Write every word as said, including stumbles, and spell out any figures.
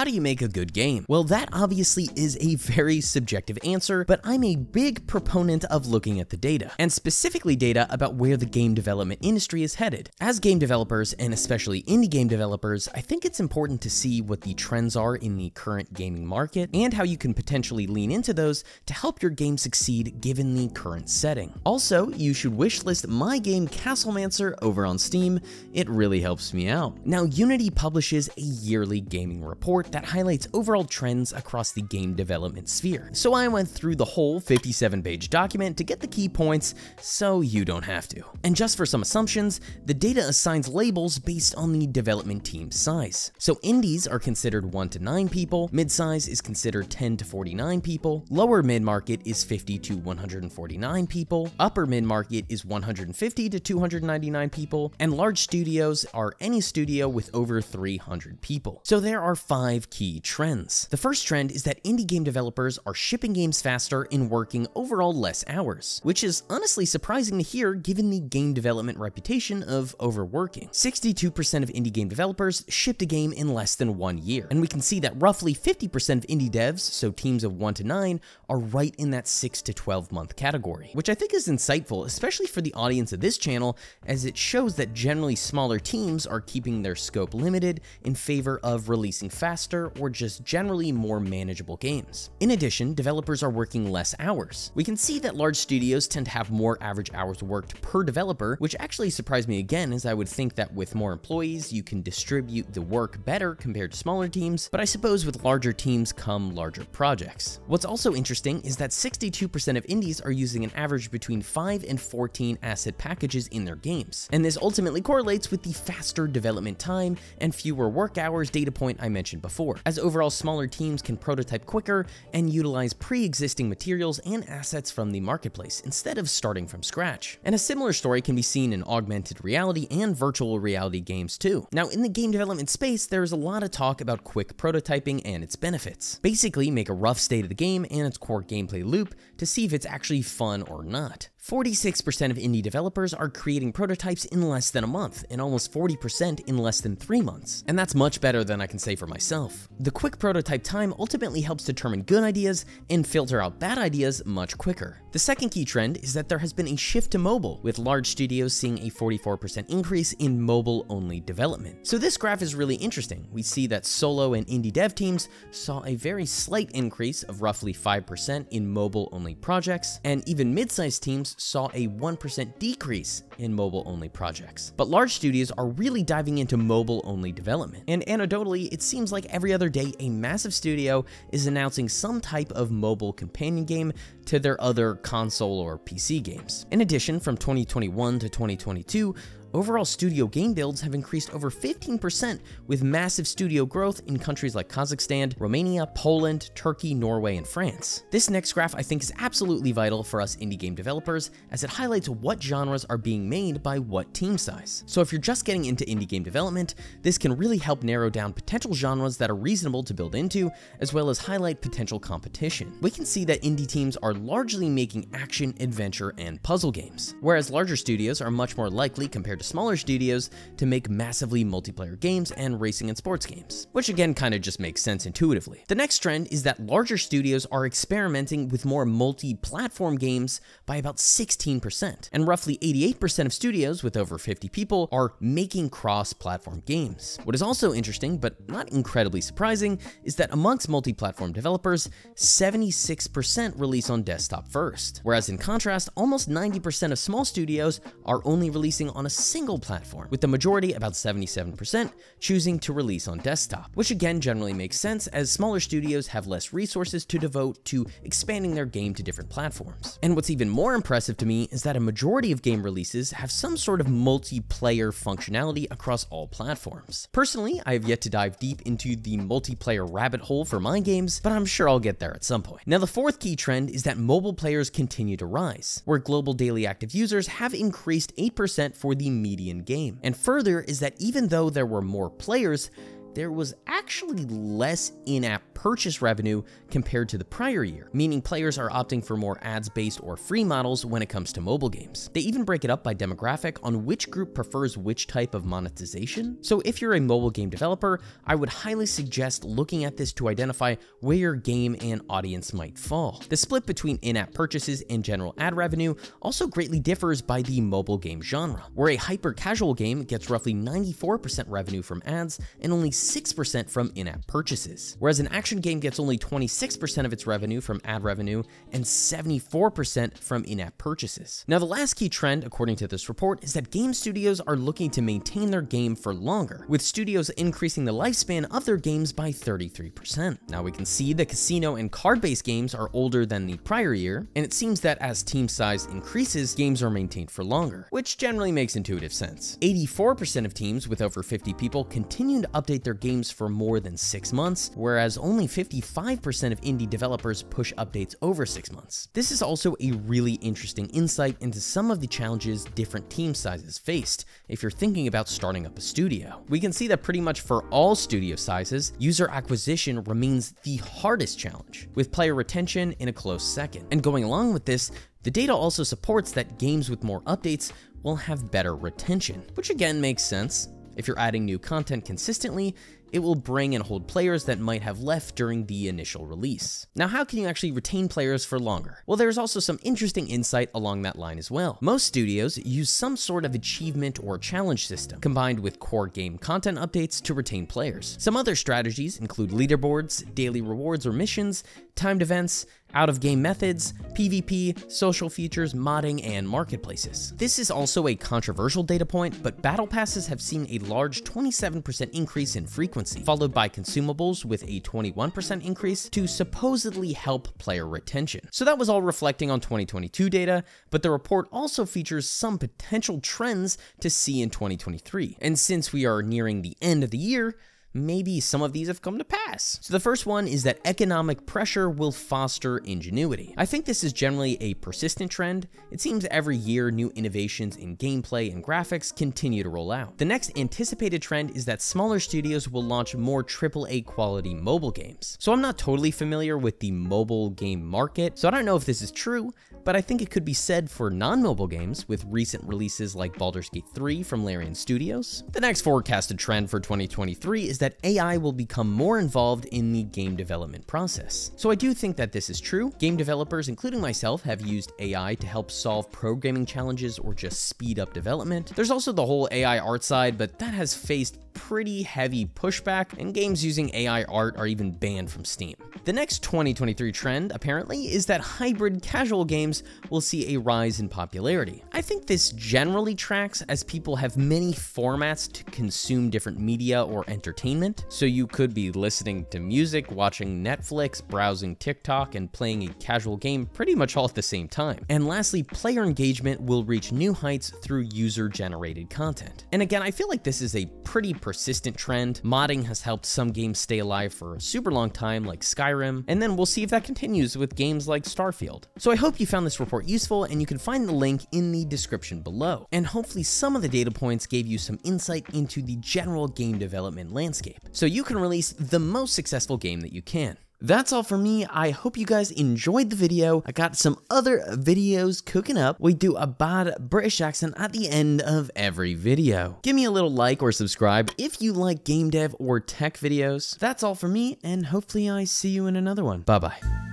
How do you make a good game? Well, that obviously is a very subjective answer, but I'm a big proponent of looking at the data, and specifically data about where the game development industry is headed. As game developers, and especially indie game developers, I think it's important to see what the trends are in the current gaming market and how you can potentially lean into those to help your game succeed given the current setting. Also, you should wishlist my game Castlemancer over on Steam. It really helps me out. Now, Unity publishes a yearly gaming report that highlights overall trends across the game development sphere. So I went through the whole fifty-seven page document to get the key points so you don't have to. And just for some assumptions, the data assigns labels based on the development team size. So indies are considered one to nine people, mid-size is considered ten to forty-nine people, lower mid-market is fifty to one hundred forty-nine people, upper mid-market is one hundred fifty to two hundred ninety-nine people, and large studios are any studio with over three hundred people. So there are five key trends. The first trend is that indie game developers are shipping games faster and working overall less hours, which is honestly surprising to hear given the game development reputation of overworking. sixty-two percent of indie game developers shipped a game in less than one year, and we can see that roughly fifty percent of indie devs, so teams of one to nine, are right in that six to twelve month category, which I think is insightful, especially for the audience of this channel, as it shows that generally smaller teams are keeping their scope limited in favor of releasing faster or just generally more manageable games. In addition, developers are working less hours. We can see that large studios tend to have more average hours worked per developer, which actually surprised me again, as I would think that with more employees, you can distribute the work better compared to smaller teams, but I suppose with larger teams come larger projects. What's also interesting is that sixty-two percent of indies are using an average between five and fourteen asset packages in their games, and this ultimately correlates with the faster development time and fewer work hours data point I mentioned before, as overall smaller teams can prototype quicker and utilize pre-existing materials and assets from the marketplace instead of starting from scratch. And a similar story can be seen in augmented reality and virtual reality games too. Now, in the game development space, there is a lot of talk about quick prototyping and its benefits. Basically, make a rough state of the game and its core gameplay loop to see if it's actually fun or not. forty-six percent of indie developers are creating prototypes in less than a month, and almost forty percent in less than three months. And that's much better than I can say for myself. The quick prototype time ultimately helps determine good ideas and filter out bad ideas much quicker. The second key trend is that there has been a shift to mobile, with large studios seeing a forty-four percent increase in mobile-only development. So this graph is really interesting. We see that solo and indie dev teams saw a very slight increase of roughly five percent in mobile-only projects, and even mid-sized teams saw a one percent decrease in mobile-only projects. But large studios are really diving into mobile-only development, and anecdotally, it seems like every other day a massive studio is announcing some type of mobile companion game to their other console or P C games. In addition, from twenty twenty-one to twenty twenty-two, overall studio game builds have increased over fifteen percent, with massive studio growth in countries like Kazakhstan, Romania, Poland, Turkey, Norway, and France. This next graph I think is absolutely vital for us indie game developers, as it highlights what genres are being made by what team size. So if you're just getting into indie game development, this can really help narrow down potential genres that are reasonable to build into, as well as highlight potential competition. We can see that indie teams are largely making action, adventure, and puzzle games, whereas larger studios are much more likely compared to to smaller studios to make massively multiplayer games and racing and sports games, which again kind of just makes sense intuitively. The next trend is that larger studios are experimenting with more multi-platform games by about sixteen percent, and roughly eighty-eight percent of studios with over fifty people are making cross-platform games. What is also interesting, but not incredibly surprising, is that amongst multi-platform developers, seventy-six percent release on desktop first, whereas in contrast, almost ninety percent of small studios are only releasing on a single platform, with the majority, about seventy-seven percent, choosing to release on desktop, which again generally makes sense as smaller studios have less resources to devote to expanding their game to different platforms. And what's even more impressive to me is that a majority of game releases have some sort of multiplayer functionality across all platforms. Personally, I have yet to dive deep into the multiplayer rabbit hole for my games, but I'm sure I'll get there at some point. Now, the fourth key trend is that mobile players continue to rise, where global daily active users have increased eight percent for the median game. And further is that even though there were more players, there was actually less in-app purchase revenue compared to the prior year, meaning players are opting for more ads-based or free models when it comes to mobile games. They even break it up by demographic on which group prefers which type of monetization. So if you're a mobile game developer, I would highly suggest looking at this to identify where your game and audience might fall. The split between in-app purchases and general ad revenue also greatly differs by the mobile game genre, where a hyper-casual game gets roughly ninety-four percent revenue from ads and only six percent from in-app purchases, whereas an action game gets only twenty-six percent of its revenue from ad revenue and seventy-four percent from in-app purchases. Now, the last key trend, according to this report, is that game studios are looking to maintain their game for longer, with studios increasing the lifespan of their games by thirty-three percent. Now, we can see the casino and card-based games are older than the prior year, and it seems that as team size increases, games are maintained for longer, which generally makes intuitive sense. eighty-four percent of teams with over fifty people continue to update their games for more than six months, whereas only fifty-five percent of indie developers push updates over six months. This is also a really interesting insight into some of the challenges different team sizes faced if you're thinking about starting up a studio. We can see that pretty much for all studio sizes, user acquisition remains the hardest challenge, with player retention in a close second. And going along with this, the data also supports that games with more updates will have better retention, which again makes sense. If you're adding new content consistently, it will bring and hold players that might have left during the initial release. Now, how can you actually retain players for longer? Well, there's also some interesting insight along that line as well. Most studios use some sort of achievement or challenge system combined with core game content updates to retain players. Some other strategies include leaderboards, daily rewards or missions, timed events, out-of-game methods, PvP, social features, modding, and marketplaces. This is also a controversial data point, but battle passes have seen a large twenty-seven percent increase in frequency, followed by consumables with a twenty-one percent increase to supposedly help player retention. So that was all reflecting on twenty twenty-two data, but the report also features some potential trends to see in twenty twenty-three. And since we are nearing the end of the year, maybe some of these have come to pass. So the first one is that economic pressure will foster ingenuity. I think this is generally a persistent trend. It seems every year new innovations in gameplay and graphics continue to roll out. The next anticipated trend is that smaller studios will launch more triple A quality mobile games. So I'm not totally familiar with the mobile game market, so I don't know if this is true, but I think it could be said for non-mobile games with recent releases like Baldur's Gate three from Larian Studios. The next forecasted trend for twenty twenty-three is that A I will become more involved in the game development process. So I do think that this is true. Game developers, including myself, have used A I to help solve programming challenges or just speed up development. There's also the whole A I art side, but that has faced pretty heavy pushback, and games using A I art are even banned from Steam. The next twenty twenty-three trend, apparently, is that hybrid casual games will see a rise in popularity. I think this generally tracks as people have many formats to consume different media or entertainment. So you could be listening to music, watching Netflix, browsing TikTok, and playing a casual game pretty much all at the same time. And lastly, player engagement will reach new heights through user-generated content. And again, I feel like this is a pretty persistent trend. Modding has helped some games stay alive for a super long time, like Skyrim, and then we'll see if that continues with games like Starfield. So I hope you found this report useful, and you can find the link in the description below. And hopefully some of the data points gave you some insight into the general game development landscape, so you can release the most successful game that you can. That's all for me. I hope you guys enjoyed the video. I got some other videos cooking up. We do a bad British accent at the end of every video. Give me a little like or subscribe if you like game dev or tech videos. That's all for me, and hopefully I see you in another one. Bye-bye.